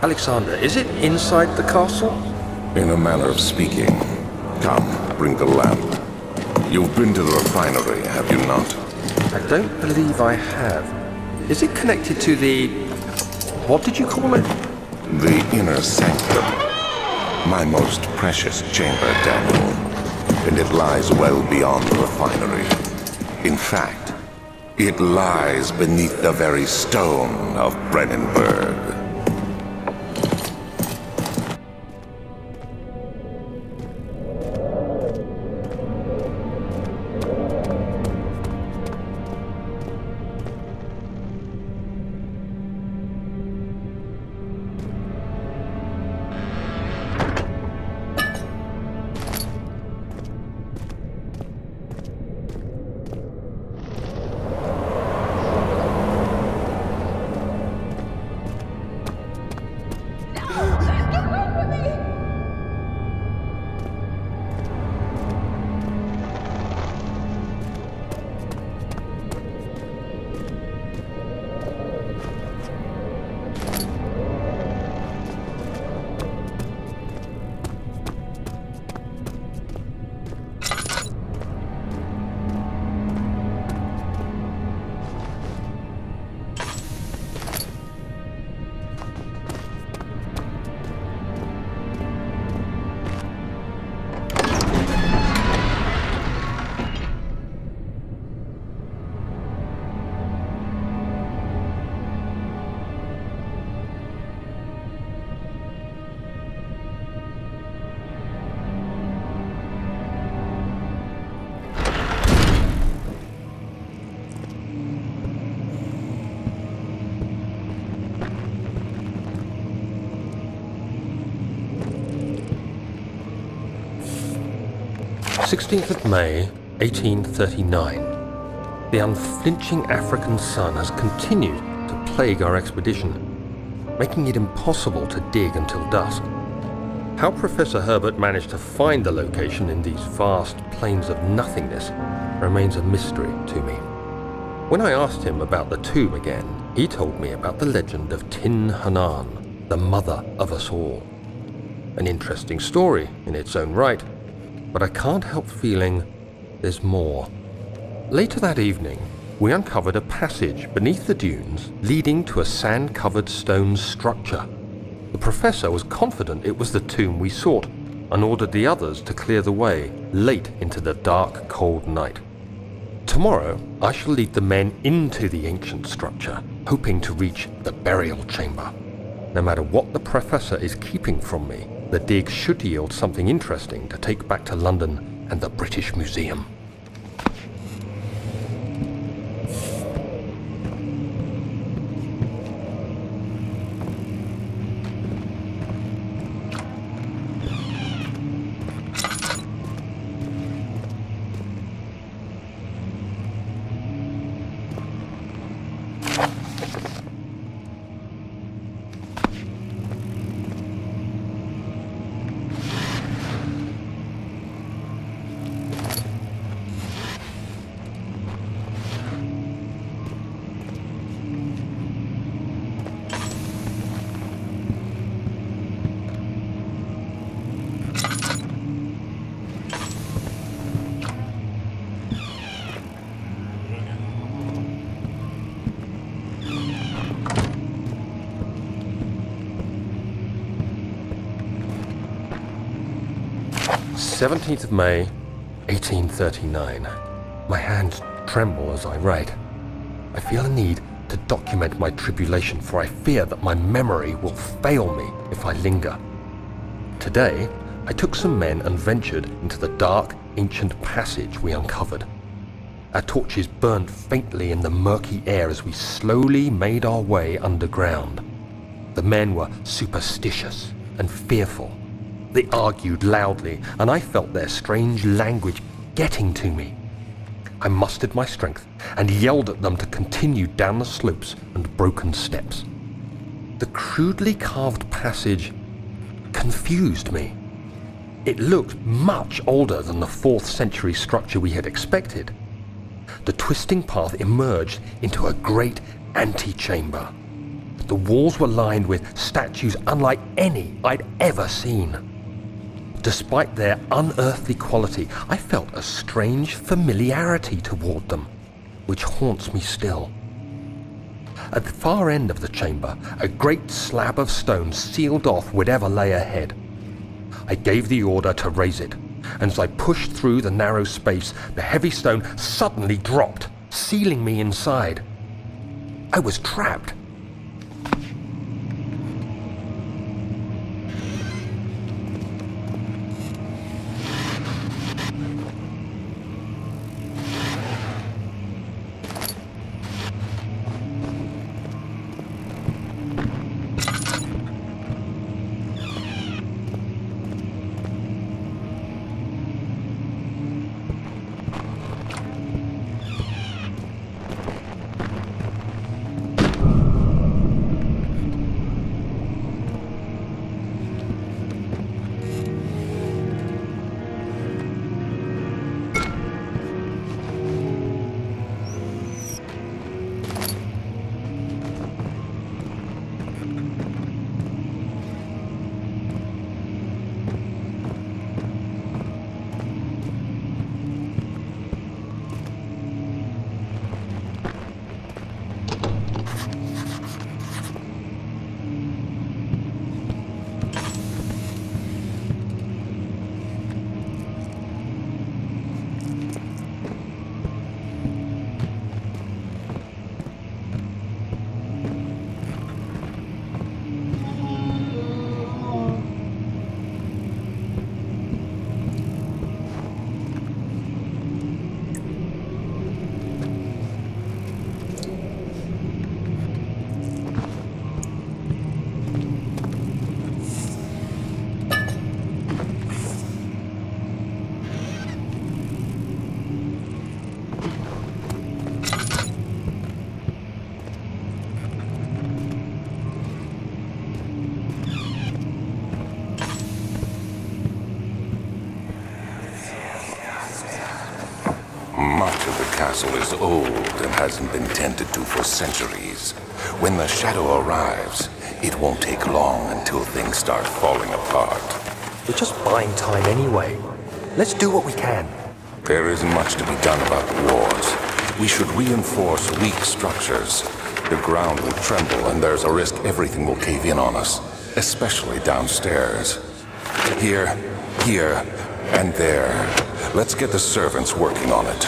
Alexander, is it inside the castle? In a manner of speaking. Come, bring the lamp. You've been to the refinery, have you not? I don't believe I have. Is it connected to the... what did you call it? The inner sanctum. My most precious chamber, Daniel. And it lies well beyond the refinery. In fact, it lies beneath the very stone of Brennenburg. May 16, 1839. The unflinching African sun has continued to plague our expedition, making it impossible to dig until dusk. How Professor Herbert managed to find the location in these vast plains of nothingness remains a mystery to me. When I asked him about the tomb again, he told me about the legend of Tin Hanan, the mother of us all. An interesting story in its own right, but I can't help feeling there's more. Later that evening, we uncovered a passage beneath the dunes leading to a sand-covered stone structure. The professor was confident it was the tomb we sought and ordered the others to clear the way late into the dark, cold night. Tomorrow, I shall lead the men into the ancient structure, hoping to reach the burial chamber. No matter what the professor is keeping from me, the dig should yield something interesting to take back to London and the British Museum. May 17, 1839. My hands tremble as I write. I feel a need to document my tribulation, for I fear that my memory will fail me if I linger. Today, I took some men and ventured into the dark, ancient passage we uncovered. Our torches burned faintly in the murky air as we slowly made our way underground. The men were superstitious and fearful. They argued loudly, and I felt their strange language getting to me. I mustered my strength and yelled at them to continue down the slopes and broken steps. The crudely carved passage confused me. It looked much older than the 4th century structure we had expected. The twisting path emerged into a great antechamber. The walls were lined with statues unlike any I'd ever seen. Despite their unearthly quality, I felt a strange familiarity toward them, which haunts me still. At the far end of the chamber, a great slab of stone sealed off whatever lay ahead. I gave the order to raise it, and as I pushed through the narrow space, the heavy stone suddenly dropped, sealing me inside. I was trapped. The castle is old and hasn't been tended to for centuries. When the shadow arrives, it won't take long until things start falling apart. We're just buying time anyway. Let's do what we can. There isn't much to be done about the wars. We should reinforce weak structures. The ground will tremble and there's a risk everything will cave in on us, especially downstairs. Here, and there. Let's get the servants working on it.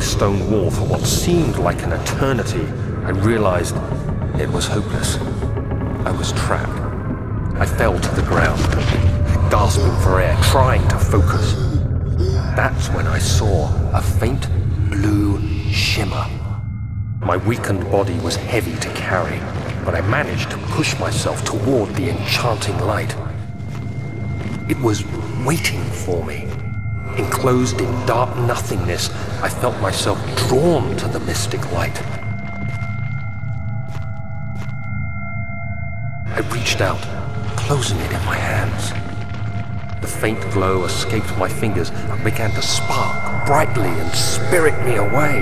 Stone wall for what seemed like an eternity, I realized it was hopeless. I was trapped. I fell to the ground, gasping for air, trying to focus. That's when I saw a faint blue shimmer. My weakened body was heavy to carry, but I managed to push myself toward the enchanting light. It was waiting for me. Enclosed in dark nothingness, I felt myself drawn to the mystic light. I reached out, closing it in my hands. The faint glow escaped my fingers and began to spark brightly and spirit me away,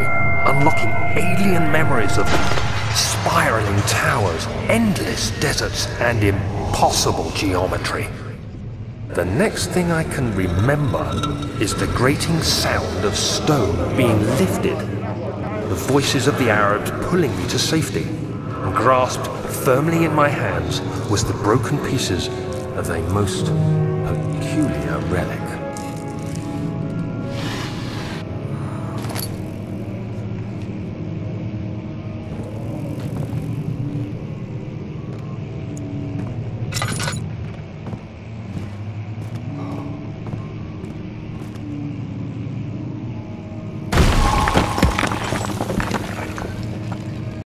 unlocking alien memories of spiraling towers, endless deserts, and impossible geometry. The next thing I can remember is the grating sound of stone being lifted, the voices of the Arabs pulling me to safety, and grasped firmly in my hands was the broken pieces of a most peculiar relic.